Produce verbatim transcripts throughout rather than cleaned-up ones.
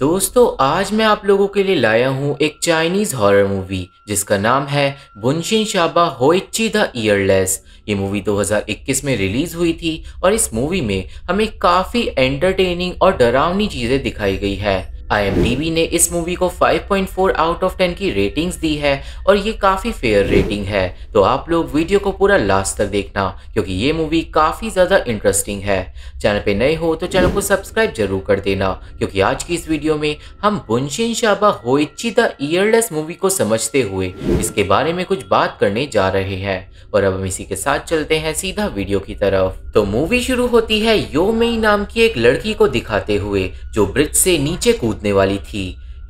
दोस्तों आज मैं आप लोगों के लिए लाया हूँ एक चाइनीज़ हॉरर मूवी जिसका नाम है बुनशिनसाबा होइची द ईयरलेस। ये मूवी दो हज़ार इक्कीस में रिलीज़ हुई थी और इस मूवी में हमें काफ़ी एंटरटेनिंग और डरावनी चीज़ें दिखाई गई है। आई एम डी बी ने इस मूवी को five point four out of ten की रेटिंग्स दी है और ये काफ़ी फेयर रेटिंग है। तो आप लोग वीडियो को पूरा लास्ट तक देखना क्योंकि ये मूवी काफ़ी ज़्यादा इंटरेस्टिंग है। चैनल पे नए हो तो चैनल को सब्सक्राइब जरूर कर देना क्योंकि आज की इस वीडियो में हम Bunshinsaba Hoichi the earless movie को समझते हुए इसके बारे में कुछ बात करने जा रहे हैं। और अब हम इसी के साथ चलते हैं सीधा वीडियो की तरफ। तो मूवी शुरू होती है यू मेई नाम की एक लड़की को दिखाते हुए जो ब्रिज से नीचे कूदने वाली थी।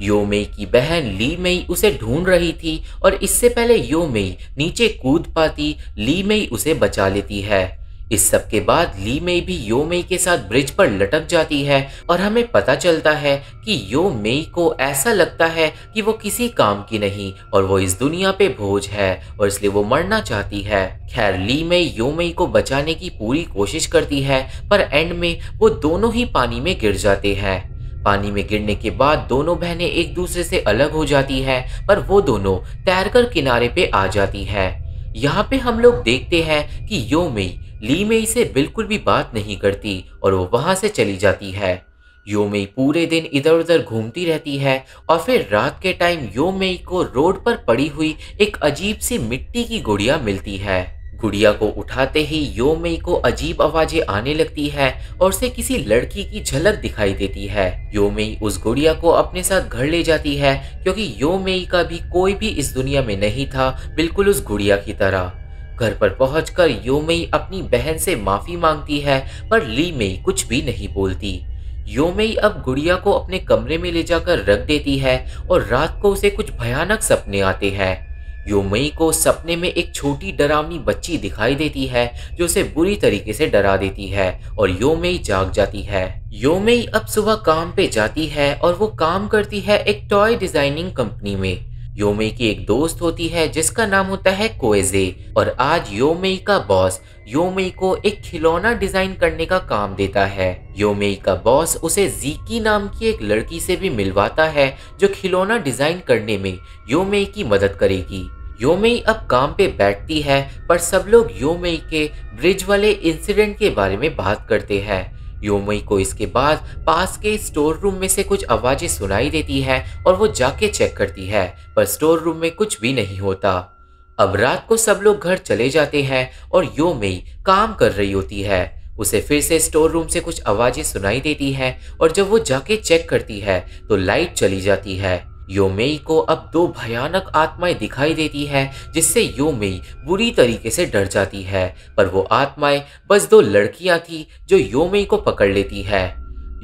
यू मेई की बहन ली मेई उसे ढूंढ रही थी और इससे पहले यू मेई नीचे कूद पाती ली मेई उसे बचा लेती है। इस सब के बाद ली मेई भी यू मेई के साथ ब्रिज पर लटक जाती है और हमें पता चलता है कि यू मेई को ऐसा लगता है कि वो किसी काम की नहीं और वो इस दुनिया पे बोझ है और इसलिए वो मरना चाहती है। खैर ली मेई यू मेई को बचाने की पूरी कोशिश करती है पर एंड में वो दोनों ही पानी में गिर जाते हैं। पानी में गिरने के बाद दोनों बहनें एक दूसरे से अलग हो जाती हैं पर वो दोनों तैरकर किनारे पे आ जाती हैं। यहाँ पे हम लोग देखते हैं कि यू मेई ली मेई से बिल्कुल भी बात नहीं करती और वो वहाँ से चली जाती है। यू मेई पूरे दिन इधर उधर घूमती रहती है और फिर रात के टाइम यू मेई को रोड पर पड़ी हुई एक अजीब सी मिट्टी की गुड़िया मिलती है। गुड़िया को उठाते ही यू मेई को अजीब आवाजें आने लगती है और उसे किसी लड़की की झलक दिखाई देती है। यू मेई उस गुड़िया को अपने साथ घर ले जाती है क्योंकि यू मेई का भी कोई भी इस दुनिया में नहीं था बिल्कुल उस गुड़िया की तरह। घर पर पहुंचकर यू मेई अपनी बहन से माफ़ी मांगती है पर ली मेई कुछ भी नहीं बोलती। यू मेई अब गुड़िया को अपने कमरे में ले जाकर रख देती है और रात को उसे कुछ भयानक सपने आते हैं। यू मेई को सपने में एक छोटी डरावनी बच्ची दिखाई देती है जो उसे बुरी तरीके से डरा देती है और यू मेई जाग जाती है। यू मेई अब सुबह काम पे जाती है और वो काम करती है एक टॉय डिजाइनिंग कंपनी में। यू मेई की एक दोस्त होती है जिसका नाम होता है कोएजे और आज यू मेई का बॉस यू मेई को एक खिलौना डिजाइन करने का काम देता है। यू मेई का बॉस उसे जीकी नाम की एक लड़की से भी मिलवाता है जो खिलौना डिजाइन करने में यू मेई की मदद करेगी। यू मेई अब काम पे बैठती है पर सब लोग यू मेई के ब्रिज वाले इंसिडेंट के बारे में बात करते हैं। यू मेई को इसके बाद पास के स्टोर रूम में से कुछ आवाजें सुनाई देती है और वो जाके चेक करती है पर स्टोर रूम में कुछ भी नहीं होता। अब रात को सब लोग घर चले जाते हैं और यू मेई काम कर रही होती है। उसे फिर से स्टोर रूम से कुछ आवाजें सुनाई देती हैं और जब वो जाके चेक करती है तो लाइट चली जाती है। यू मेई को अब दो भयानक आत्माएं दिखाई देती है जिससे यू मेई बुरी तरीके से डर जाती है पर वो आत्माएं बस दो लड़कियां थी जो यू मेई को पकड़ लेती है।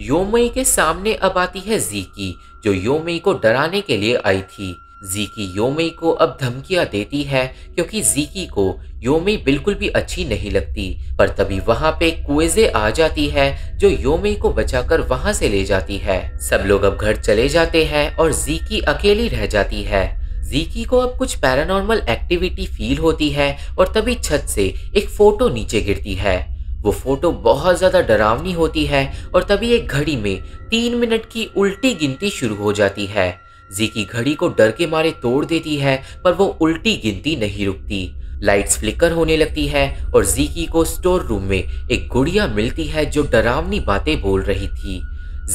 यू मेई के सामने अब आती है जीकी जो यू मेई को डराने के लिए आई थी। जीकी यू मेई को अब धमकियां देती है क्योंकि जीकी को यू मेई बिल्कुल भी अच्छी नहीं लगती पर तभी वहाँ पे कुएजे आ जाती है जो यू मेई को बचाकर वहाँ से ले जाती है। सब लोग अब घर चले जाते हैं और जीकी अकेली रह जाती है। जीकी को अब कुछ पैरानॉर्मल एक्टिविटी फील होती है और तभी छत से एक फोटो नीचे गिरती है। वो फोटो बहुत ज्यादा डरावनी होती है और तभी एक घड़ी में तीन मिनट की उल्टी गिनती शुरू हो जाती है। जीकी घड़ी को डर के मारे तोड़ देती है पर वो उल्टी गिनती नहीं रुकती। लाइट्स फ्लिकर होने लगती है और जीकी को स्टोर रूम में एक गुड़िया मिलती है जो डरावनी बातें बोल रही थी।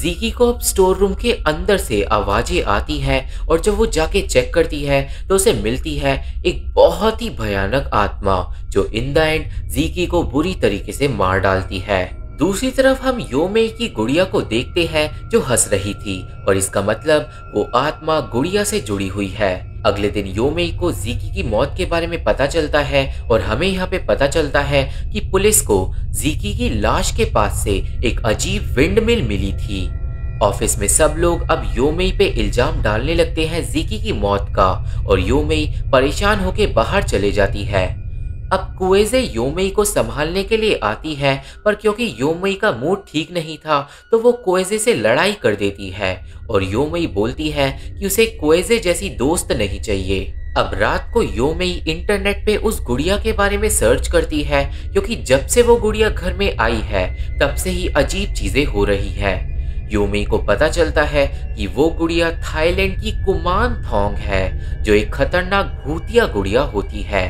जीकी को अब स्टोर रूम के अंदर से आवाजें आती हैं और जब वो जाके चेक करती है तो उसे मिलती है एक बहुत ही भयानक आत्मा जो इन द एंड जीकी को बुरी तरीके से मार डालती है। दूसरी तरफ हम यू मेई की गुड़िया को देखते हैं जो हंस रही थी और इसका मतलब वो आत्मा गुड़िया से जुड़ी हुई है। अगले दिन यू मेई को जीकी की मौत के बारे में पता चलता है और हमें यहाँ पे पता चलता है कि पुलिस को जीकी की लाश के पास से एक अजीब विंडमिल मिली थी। ऑफिस में सब लोग अब यू मेई पे इल्जाम डालने लगते हैं जीकी की मौत का और यू मेई परेशान होकर बाहर चले जाती है। अब कुएजे यू मेई को संभालने के लिए आती है पर क्योंकि यू मेई का मूड ठीक नहीं था तो वो कुएजे से लड़ाई कर देती है और यू मेई बोलती है कि उसे कुएजे जैसी दोस्त नहीं चाहिए। अब रात को यू मेई इंटरनेट पे उस गुड़िया के बारे में सर्च करती है क्योंकि जब से वो गुड़िया घर में आई है तब से ही अजीब चीजें हो रही है। यू मेई को पता चलता है कि वो गुड़िया थाईलैंड की कुमानथोंग है, जो एक खतरनाक भूतिया गुड़िया होती है।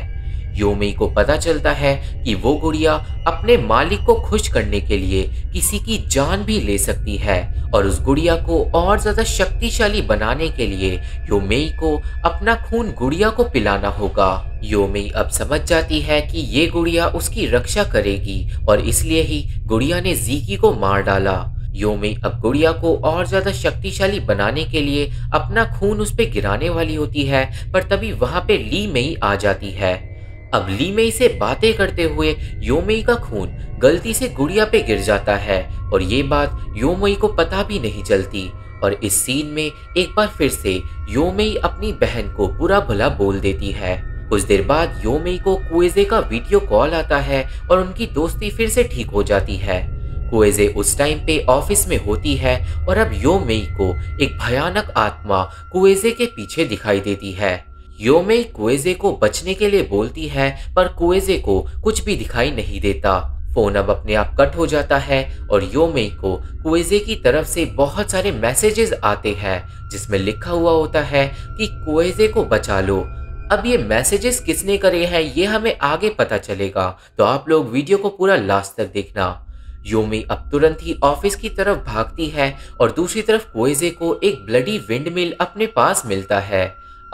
यू मेई को पता चलता है कि वो गुड़िया अपने मालिक को खुश करने के लिए किसी की जान भी ले सकती है, और उस गुड़िया को और ज़्यादा शक्तिशाली बनाने के लिए यू मेई को अपना खून गुड़िया को पिलाना होगा। यू मेई अब समझ जाती है कि ये गुड़िया उसकी रक्षा करेगी, और इसलिए ही गुड़िया ने जीकी को मार डाला। यू मेई अब गुड़िया को और ज़्यादा शक्तिशाली बनाने के लिए अपना खून उस पर गिराने वाली होती है, पर तभी वहाँ पे ली मेई आ जाती है। अब ली मेई से बातें करते हुए यू मेई का खून गलती से गुड़िया पे गिर जाता है, और ये बात यू मेई को पता भी नहीं चलती। और इस सीन में एक बार फिर से यू मेई अपनी बहन को बुरा भला बोल देती है। कुछ देर बाद यू मेई को कुएजे का वीडियो कॉल आता है और उनकी दोस्ती फिर से ठीक हो जाती है। कुएजे उस टाइम पे ऑफिस में होती है, और अब यू मेई को एक भयानक आत्मा कुएजे के पीछे दिखाई देती है। यू मेई कुएजे को बचने के लिए बोलती है, पर कुएजे को कुछ भी दिखाई नहीं देता। फोन अब अपने आप कट हो जाता है, और यू मेई को कुएजे की तरफ से बहुत सारे मैसेजेस आते हैं, जिसमें लिखा हुआ होता है कि कुएजे को बचा लो। अब ये मैसेजेस किसने करे हैं ये हमें आगे पता चलेगा, तो आप लोग वीडियो को पूरा लास्ट तक देखना। यू मेई अब तुरंत ही ऑफिस की तरफ भागती है, और दूसरी तरफ कुएजे को एक ब्लडी विंडमिल अपने पास मिलता है।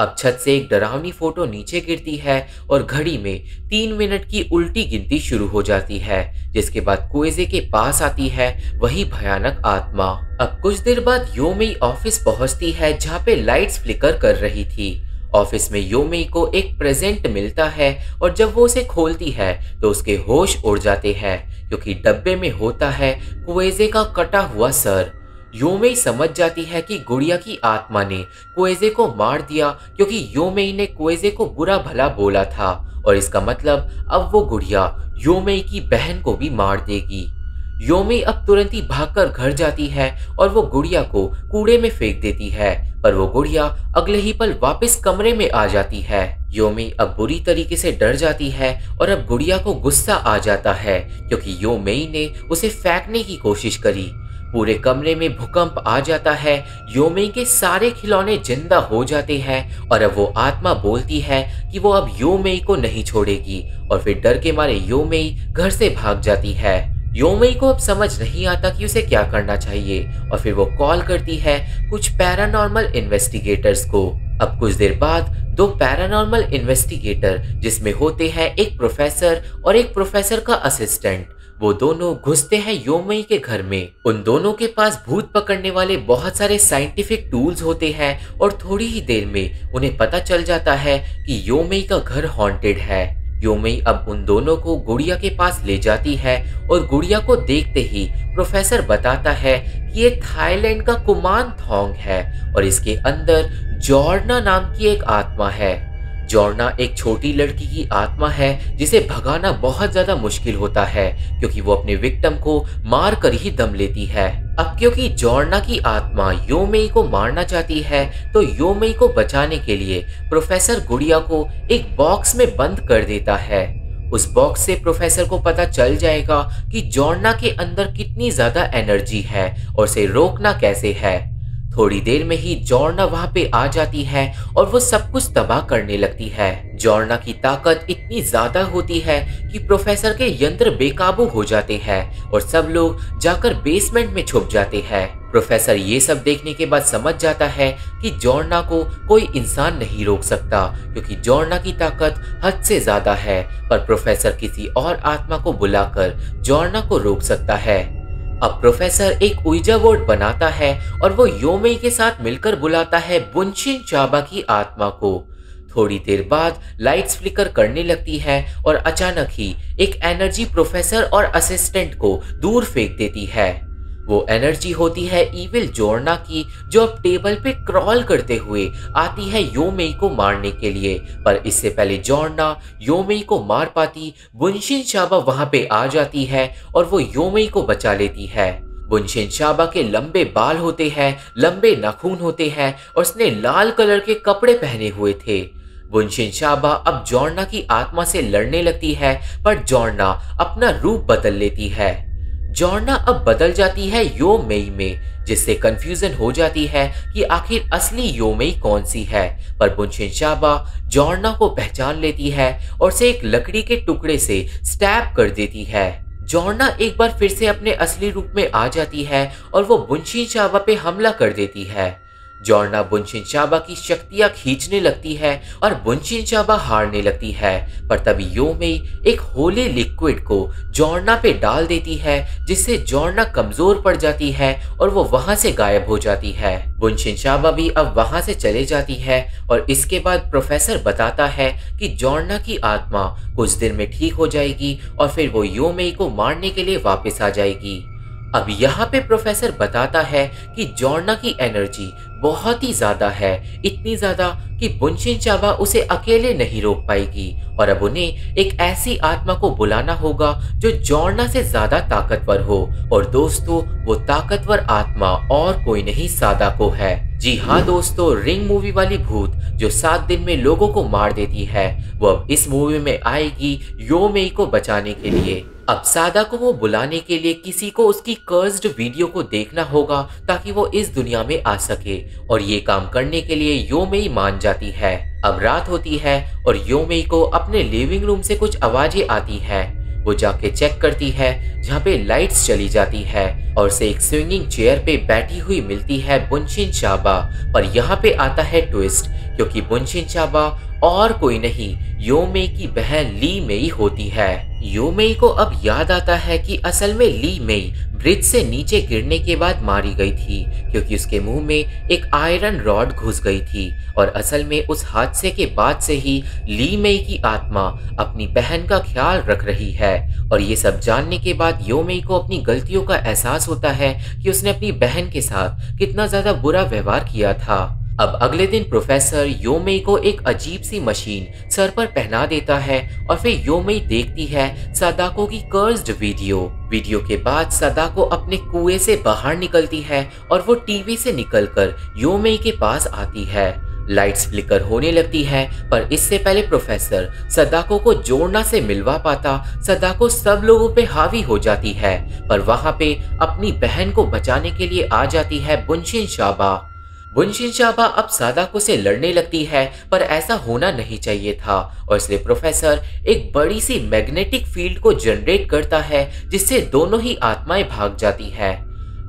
अब छत से एक डरावनी फोटो नीचे गिरती है, और घड़ी में तीन मिनट की उल्टी गिनती शुरू हो जाती है, जिसके बाद कुएजे के पास आती है वही भयानक आत्मा। अब कुछ देर बाद यू मेई ऑफिस पहुंचती है, जहां पे लाइट्स फ्लिकर कर रही थी। ऑफिस में यू मेई को एक प्रेजेंट मिलता है, और जब वो उसे खोलती है तो उसके होश उड़ जाते हैं, क्योंकि डब्बे में होता है कुएजे का कटा हुआ सर। यू मेई समझ जाती है कि गुड़िया की आत्मा ने कुएजे को मार दिया, क्योंकि यू मेई ने कुएजे को बुरा भला बोला था, और इसका मतलब अब वो गुड़िया यू मेई की बहन को भी मार देगी। यू मेई अब तुरंत ही भागकर घर जाती है, और वो गुड़िया को कूड़े में फेंक देती है, पर वो गुड़िया अगले ही पल वापस कमरे में आ जाती है। यू मेई अब बुरी तरीके से डर जाती है, और अब गुड़िया को गुस्सा आ जाता है, क्योंकि यू मेई ने उसे फेंकने की कोशिश करी। पूरे कमरे में भूकंप आ जाता है, यू मेई के सारे खिलौने जिंदा हो जाते हैं, और अब वो आत्मा बोलती है कि वो अब यू मेई को नहीं छोड़ेगी, और फिर डर के मारे यू मेई घर से भाग जाती है। यू मेई को अब समझ नहीं आता कि उसे क्या करना चाहिए, और फिर वो कॉल करती है कुछ पैरानॉर्मल इन्वेस्टिगेटर्स को। अब कुछ देर बाद दो पैरानॉर्मल इन्वेस्टिगेटर, जिसमें होते हैं एक प्रोफेसर और एक प्रोफेसर का असिस्टेंट, वो दोनों घुसते हैं यू मेई के घर में। उन दोनों के पास भूत पकड़ने वाले बहुत सारे साइंटिफिक टूल्स होते हैं, और थोड़ी ही देर में उन्हें पता चल जाता है कि यू मेई का घर हॉन्टेड है। यू मेई अब उन दोनों को गुड़िया के पास ले जाती है, और गुड़िया को देखते ही प्रोफेसर बताता है कि ये थाईलैंड का कुमानथोंग है, और इसके अंदर जोराना नाम की एक आत्मा है। जोराना एक छोटी लड़की की आत्मा है, जिसे भगाना बहुत ज़्यादा मुश्किल होता है, क्योंकि वो अपने विक्टिम को मार कर ही दम लेती है। अब क्योंकि जोराना की आत्मा यू मेई को मारना चाहती है, तो यू मेई को बचाने के लिए प्रोफेसर गुड़िया को एक बॉक्स में बंद कर देता है। उस बॉक्स से प्रोफेसर को पता चल जाएगा कि जोराना के अंदर कितनी ज़्यादा एनर्जी है और उसे रोकना कैसे है। थोड़ी देर में ही जोराना वहाँ पे आ जाती है, और वो सब कुछ तबाह करने लगती है। जोराना की ताकत इतनी ज्यादा होती है कि प्रोफेसर के यंत्र बेकाबू हो जाते हैं, और सब लोग जाकर बेसमेंट में छुप जाते हैं। प्रोफेसर ये सब देखने के बाद समझ जाता है कि जोराना को कोई इंसान नहीं रोक सकता, क्योंकि जोराना की ताकत हद से ज्यादा है, पर प्रोफेसर किसी और आत्मा को बुलाकर जोराना को रोक सकता है। अब प्रोफेसर एक उइजा बोर्ड बनाता है, और वो यू मेई के साथ मिलकर बुलाता है बुनशिनसाबा की आत्मा को। थोड़ी देर बाद लाइट्स फ्लिकर करने लगती है, और अचानक ही एक एनर्जी प्रोफेसर और असिस्टेंट को दूर फेंक देती है। वो एनर्जी होती है इविल जोराना की, जो अब टेबल पे क्रॉल करते हुए आती है यू मेई को मारने के लिए, पर इससे पहले जोराना यू मेई को मार पाती बुनशिनसाबा वहां पे आ जाती है, और वो यू मेई को बचा लेती है। बुनशिनसाबा के लंबे बाल होते हैं, लंबे नाखून होते हैं, और उसने लाल कलर के कपड़े पहने हुए थे। बुनशिनसाबा अब जोराना की आत्मा से लड़ने लगती है, पर जोराना अपना रूप बदल लेती है। जोराना अब बदल जाती है यो मेई में, जिससे कंफ्यूजन हो जाती है कि आखिर असली यो मेई कौन सी है। पर बुनशिनसाबा जोराना को पहचान लेती है और उसे एक लकड़ी के टुकड़े से स्टैब कर देती है। जोराना एक बार फिर से अपने असली रूप में आ जाती है और वो बुनशिनसाबा पे हमला कर देती है। जोराना बुनशिनसाबा की शक्तियां खींचने लगती है और बुनशिनसाबा हारने लगती है। पर तभी यो मेई एक होले लिक्विड को जोराना पे डाल देती है, जिससे जोराना कमजोर पड़ जाती है और वो वहां से गायब हो जाती है। बुनशिनसाबा भी अब वहां से चले जाती है और इसके बाद प्रोफेसर बताता है कि जोराना की आत्मा कुछ दिन में ठीक हो जाएगी और फिर वो यो मेई को मारने के लिए वापस आ जाएगी। अब यहाँ पे प्रोफेसर बताता है कि जोराना की एनर्जी बहुत ही ज्यादा है, इतनी ज्यादा कि बुनशिनसाबा उसे अकेले नहीं रोक पाएगी और अब उन्हें एक ऐसी आत्मा को बुलाना होगा जो जोराना से ज्यादा ताकतवर हो। और दोस्तों, वो ताकतवर आत्मा और कोई नहीं, सादाको है। जी हाँ दोस्तों, रिंग मूवी वाली भूत जो सात दिन में लोगों को मार देती है, वो अब इस मूवी में आएगी यो मेई को बचाने के लिए। अब सादाको को बुलाने के लिए किसी को उसकी कर्स्ड वीडियो को देखना होगा ताकि वो इस दुनिया में आ सके, और ये काम करने के लिए यो मेई मान जाती है। अब रात होती है और यो मेई को अपने लिविंग रूम से कुछ आवाजें आती हैं। वो जाके चेक करती है जहाँ पे लाइट्स चली जाती है और उसे एक स्विंगिंग चेयर पे बैठी हुई मिलती है बुनशिनसाबा। पर यहाँ पे आता है ट्विस्ट, क्योंकि बुनशिनसाबा और कोई नहीं यो मेई की बहन ली मेई होती है। यो मेई को अब याद आता है कि असल में ली मेई ब्रिज से नीचे गिरने के बाद मारी गई थी, क्योंकि उसके मुंह में एक आयरन रॉड घुस गई थी। और असल में उस हादसे के बाद से ही ली मेई की आत्मा अपनी बहन का ख्याल रख रही है। और ये सब जानने के बाद यो मेई को अपनी गलतियों का एहसास होता है कि उसने अपनी बहन के साथ कितना ज्यादा बुरा व्यवहार किया था। अब अगले दिन प्रोफेसर यो मेई को एक अजीब सी मशीन सर पर पहना देता है और फिर यो मेई देखती है सादाको की कर्स्ड वीडियो। वीडियो के बाद सादाको अपने कुएं से बाहर निकलती है और वो टीवी से निकलकर यो मेई के पास आती है। लाइट्स फ्लिकर होने लगती है, पर इससे पहले प्रोफेसर सादाको को जोराना से मिलवा पाता, सादाको सब लोगों पे हावी हो जाती है। पर वहाँ पे अपनी बहन को बचाने के लिए आ जाती है बुनशिनसाबा। बुनशिनसाबा अब सादाको से लड़ने लगती है, पर ऐसा होना नहीं चाहिए था और इसलिए प्रोफेसर एक बड़ी सी मैग्नेटिक फील्ड को जनरेट करता है, जिससे दोनों ही आत्माएं भाग जाती है।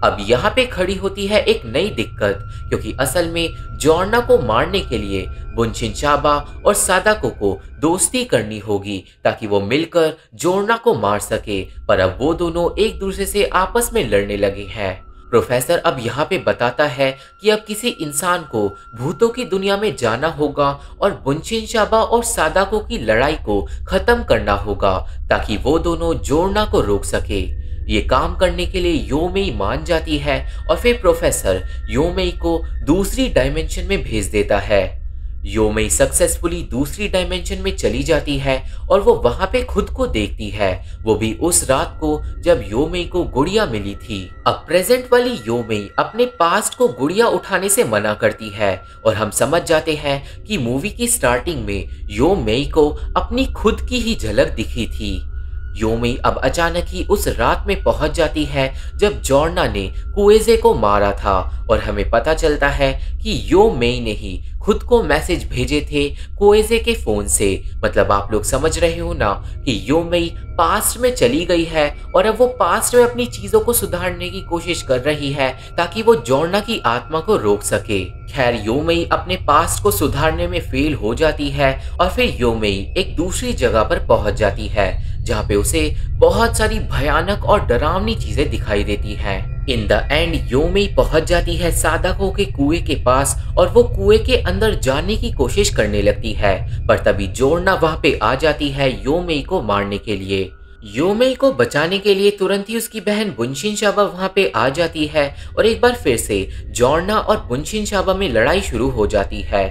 अब यहाँ पे खड़ी होती है एक नई दिक्कत, क्योंकि असल में जोराना को मारने के लिए बुनशिनसाबा और सादाको को दोस्ती करनी होगी ताकि वो मिलकर जोराना को मार सके। पर अब वो दोनों एक दूसरे से आपस में लड़ने लगे हैं। प्रोफेसर अब यहाँ पे बताता है कि अब किसी इंसान को भूतों की दुनिया में जाना होगा और बुनशिनसाबा और सादाको की लड़ाई को खत्म करना होगा ताकि वो दोनों जोराना को रोक सके। ये काम करने के लिए यो मेई मान जाती है और फिर प्रोफेसर यो मेई को दूसरी डायमेंशन में भेज देता है। यो मेई सक्सेसफुली दूसरी डायमेंशन में चली जाती है और वो वहां पे खुद को देखती है, वो भी उस रात को जब यो मेई को गुड़िया मिली थी। अब प्रेजेंट वाली यो मेई अपने पास्ट को गुड़िया उठाने से मना करती है और हम समझ जाते हैं कि मूवी की स्टार्टिंग में यो मेई को अपनी खुद की ही झलक दिखी थी। यो मेई अब अचानक ही उस रात में पहुंच जाती है जब जोराना ने कुएजे को मारा था और हमें पता चलता है कि यो मेई ने ही खुद को मैसेज भेजे थे कुएजे के फोन से। मतलब आप लोग समझ रहे हो ना कि यो मेई पास्ट में चली गई है और अब वो पास्ट में अपनी चीजों को सुधारने की कोशिश कर रही है ताकि वो जोराना की आत्मा को रोक सके। खैर, यो मेई अपने पास्ट को सुधारने में फेल हो जाती है और फिर यो मेई एक दूसरी जगह पर पहुंच जाती है जहाँ पे उसे बहुत सारी भयानक और डरावनी चीजें दिखाई देती हैं। In the end Yo Mei पहुंच जाती है सादाको के कुएं के पास और वो कुएं के अंदर जाने की कोशिश करने लगती है, पर तभी जोराना वहां पे आ जाती है यो मेई को मारने के लिए। यो मेई को बचाने के लिए तुरंत ही उसकी बहन बुनशिनसाबा वहां पे आ जाती है और एक बार फिर से जोराना और बुनशिनसाबा में लड़ाई शुरू हो जाती है।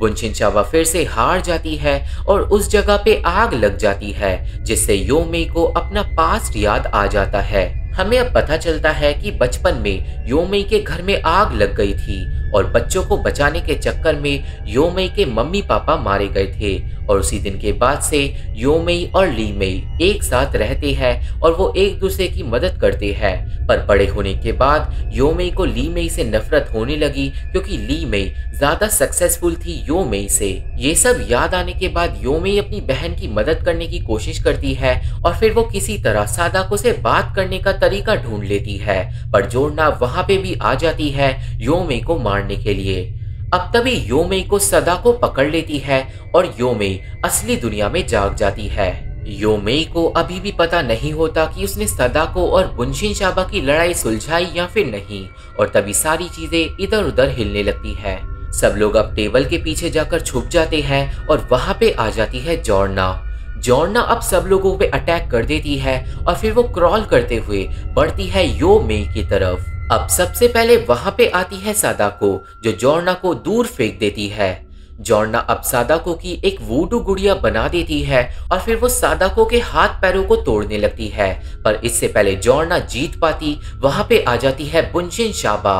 बुनशिनसाबा फिर से हार जाती है और उस जगह पे आग लग जाती है, जिससे यो मेई को अपना पास्ट याद आ जाता है। हमें अब पता चलता है कि बचपन में यू मेई के घर में आग लग गई थी और बच्चों को बचाने के चक्कर में यू मेई के मम्मी पापा मारे गए थे और उसी दिन के बाद से यू मेई और ली मेई एक साथ रहते हैं और वो एक दूसरे की मदद करते हैं। पर बड़े होने के बाद यू मेई को ली मेई से नफरत होने लगी क्योंकि ली मेई ज्यादा सक्सेसफुल थी यू मेई से। ये सब याद आने के बाद यू मेई अपनी बहन की मदद करने की कोशिश करती है और फिर वो किसी तरह सादाको से बात करने का तरीका ढूंढ लेती है, पर जोड़ना वहां पे भी आ जाती है यू मेई को मारने के लिए। अब तभी यू मेई को सादाको पकड़ लेती है और यू मेई असली दुनिया में जाग जाती है। यू मेई को अभी भी पता नहीं होता कि उसने सादाको और बुनशिनसाबा की लड़ाई सुलझाई या फिर नहीं, और तभी सारी चीजें इधर उधर हिलने लगती है। सब लोग अब टेबल के पीछे जाकर छुप जाते हैं और वहां पे आ जाती है जोड़ना। जोड़ना अब सब लोगों पे अटैक कर देती है और फिर वो क्रॉल करते हुए बढ़ती है यू मेई की तरफ। अब सबसे पहले वहां पे आती है सादाको, जो जोड़ना को दूर फेंक देती है। जोड़ना अब सादाको की एक वूडू गुड़िया बना देती है और फिर वो सादाको के हाथ पैरों को तोड़ने लगती है, पर इससे पहले जोड़ना जीत पाती वहां पे आ जाती है बुनशिनसाबा।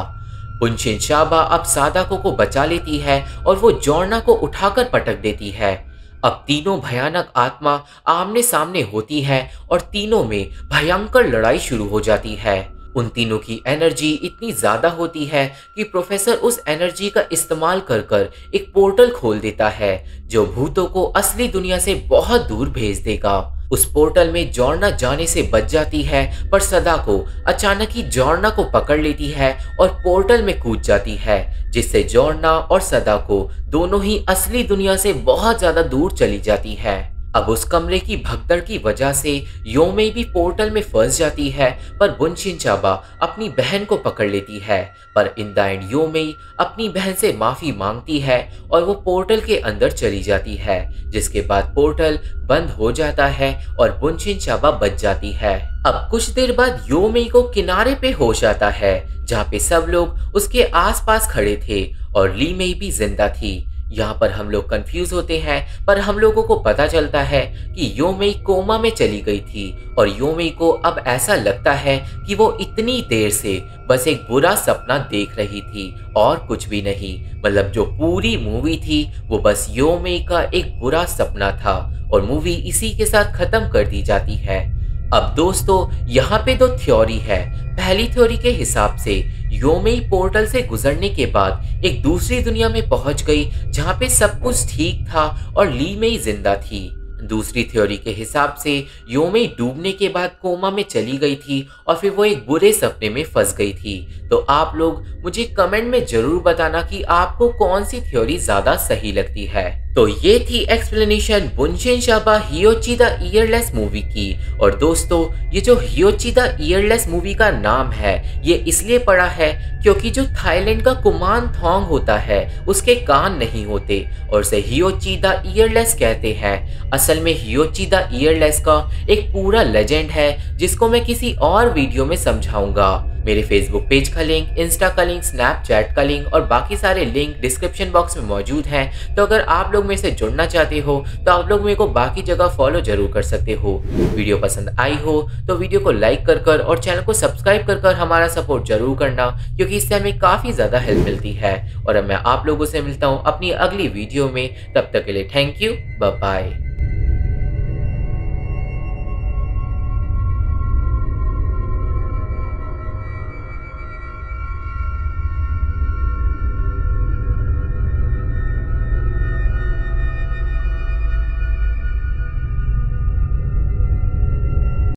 बुनशिनसाबा अब सादाको को बचा लेती है और वो जोड़ना को उठाकर पटक देती है। अब तीनों भयानक आत्मा आमने सामने होती है और तीनों में भयंकर लड़ाई शुरू हो जाती है। उन तीनों की एनर्जी इतनी ज्यादा होती है कि प्रोफेसर उस एनर्जी का इस्तेमाल कर कर एक पोर्टल खोल देता है जो भूतों को असली दुनिया से बहुत दूर भेज देगा। उस पोर्टल में जोड़ना जाने से बच जाती है, पर सादाको अचानक ही जोड़ना को पकड़ लेती है और पोर्टल में कूद जाती है, जिससे जोड़ना और सादाको दोनों ही असली दुनिया से बहुत ज्यादा दूर चली जाती है। अब उस कमरे की भगदड़ की वजह से यू मेई भी पोर्टल में फंस जाती है, पर बुनशिनसाबा अपनी बहन को पकड़ लेती है, पर in the end Yu Mei अपनी बहन से माफी मांगती है और वो पोर्टल के अंदर चली जाती है, जिसके बाद पोर्टल बंद हो जाता है और बुनशिनसाबा बच जाती है। अब कुछ देर बाद यू मेई को किनारे पे होश आता है, जहाँ पे सब लोग उसके आसपास खड़े थे और ली मेई भी जिंदा थी। यहाँ पर हम लोग कंफ्यूज होते हैं, पर हम लोगों को पता चलता है कि यू मेई कोमा में चली गई थी और यू मेई को अब ऐसा लगता है कि वो इतनी देर से बस एक बुरा सपना देख रही थी और कुछ भी नहीं। मतलब जो पूरी मूवी थी वो बस यू मेई का एक बुरा सपना था और मूवी इसी के साथ खत्म कर दी जाती है। अब दोस्तों यहाँ पे दो थ्योरी है। पहली थ्योरी के हिसाब से यू मेई पोर्टल से गुजरने के बाद एक दूसरी दुनिया में पहुंच गई जहां पे सब कुछ ठीक था और ली मेई जिंदा थी। दूसरी थ्योरी के हिसाब से यू मेई डूबने के बाद कोमा में चली गई थी और फिर वो एक बुरे सपने में फंस गई थी। तो आप लोग मुझे कमेंट में जरूर बताना कि आपको कौन सी थ्योरी ज्यादा सही लगती है। तो ये थी explanation बुनशिनसाबा Hoichi the earless movie की। और दोस्तों ये जो होइची द ईयरलेस मूवी का नाम है ये इसलिए पड़ा है क्योंकि जो थाईलैंड का कुमानथोंग होता है उसके कान नहीं होते और उसे होइची द ईयरलेस कहते हैं। असल में होइची द ईयरलेस का एक पूरा लेजेंड है जिसको मैं किसी और वीडियो में समझाऊंगा। मेरे फेसबुक पेज का लिंक, इंस्टा का लिंक, स्नैपचैट का लिंक और बाकी सारे लिंक डिस्क्रिप्शन बॉक्स में मौजूद हैं। तो अगर आप लोग मेरे से जुड़ना चाहते हो तो आप लोग मेरे को बाकी जगह फॉलो जरूर कर सकते हो। वीडियो पसंद आई हो तो वीडियो को लाइक कर कर और चैनल को सब्सक्राइब कर कर हमारा सपोर्ट जरूर करना, क्योंकि इससे हमें काफ़ी ज़्यादा हेल्प मिलती है। और अब मैं आप लोगों से मिलता हूँ अपनी अगली वीडियो में। तब तक के लिए थैंक यू, बाय बाय।